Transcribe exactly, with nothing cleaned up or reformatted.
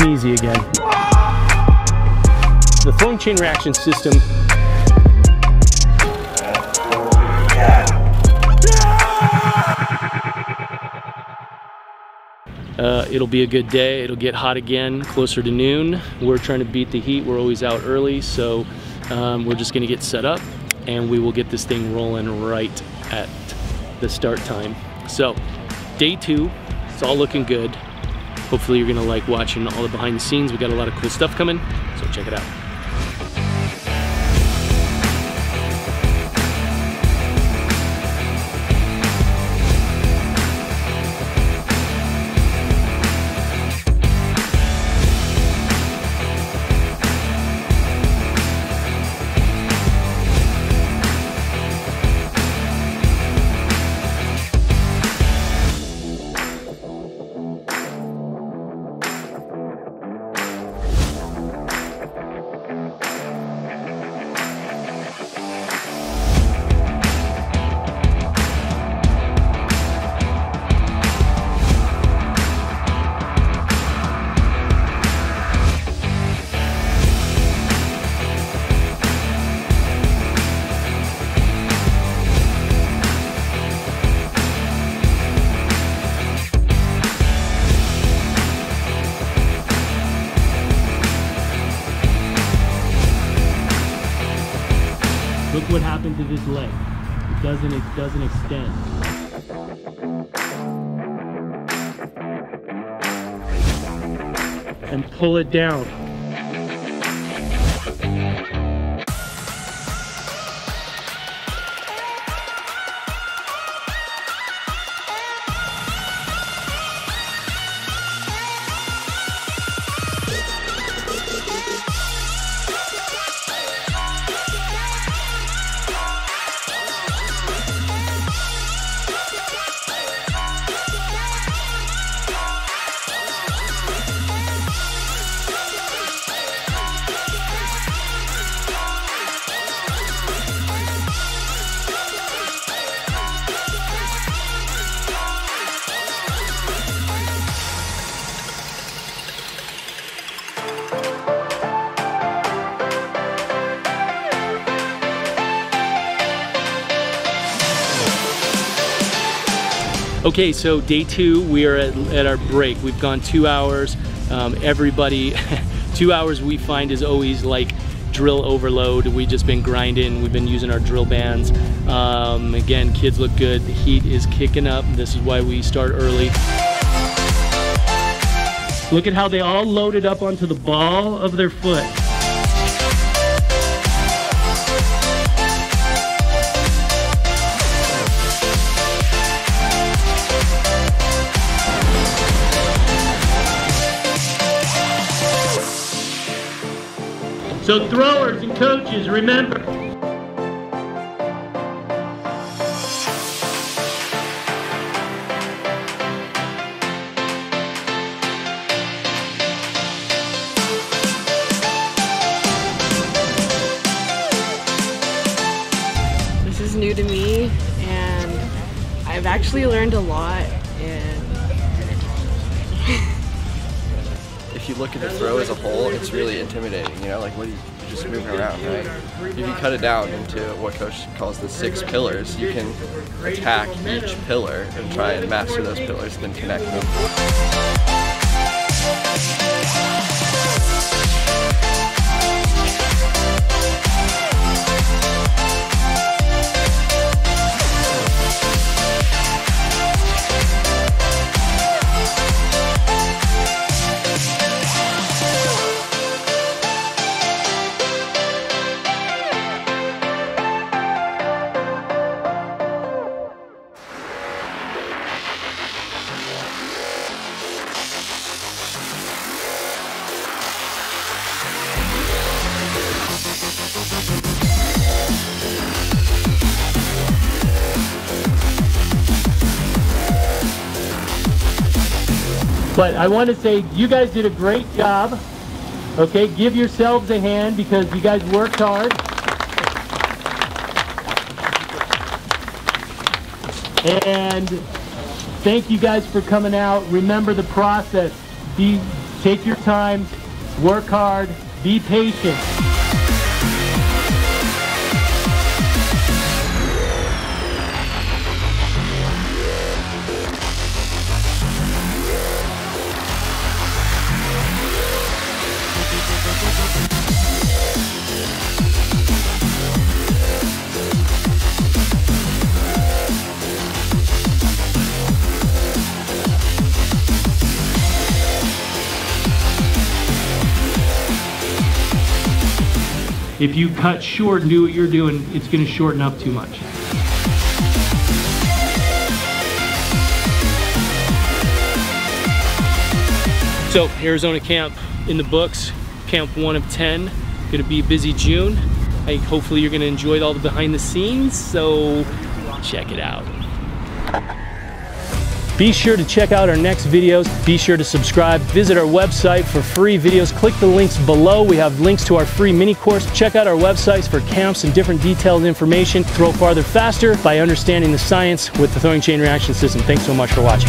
and easy again. The throwing chain reaction system Uh, it'll be a good day. It'll get hot again closer to noon. We're trying to beat the heat. We're always out early, so um, we're just gonna get set up and we will get this thing rolling right at the start time. So day two, it's all looking good. Hopefully you're gonna like watching all the behind the scenes. We got a lot of cool stuff coming, so check it out. Look what happened to this leg. It doesn't, it doesn't extend. And pull it down. Okay, so day two, we are at, at our break. We've gone two hours. Um, everybody, two hours we find is always like drill overload. We've just been grinding. We've been using our drill bands. Um, again, kids look good. The heat is kicking up. This is why we start early. Look at how they all loaded up onto the ball of their foot. So throwers and coaches, remember. This is new to me, and I've actually learned a lot. And if you look at the throw as a whole, it's really intimidating, you know, like what do you, you're just moving around, right? If you cut it down into what Coach calls the six pillars, you can attack each pillar and try and master those pillars and then connect them. But I want to say you guys did a great job. Okay, give yourselves a hand because you guys worked hard. And thank you guys for coming out. Remember the process. Be Take your time, work hard, be patient. If you cut short and do what you're doing, it's going to shorten up too much. So Arizona camp in the books, camp one of ten. Going to be a busy June. I, hopefully you're going to enjoy all the behind the scenes, so check it out. Be sure to check out our next videos. Be sure to subscribe. Visit our website for free videos. Click the links below. We have links to our free mini course. Check out our websites for camps and different detailed information. Throw farther faster by understanding the science with the throwing chain reaction system. Thanks so much for watching.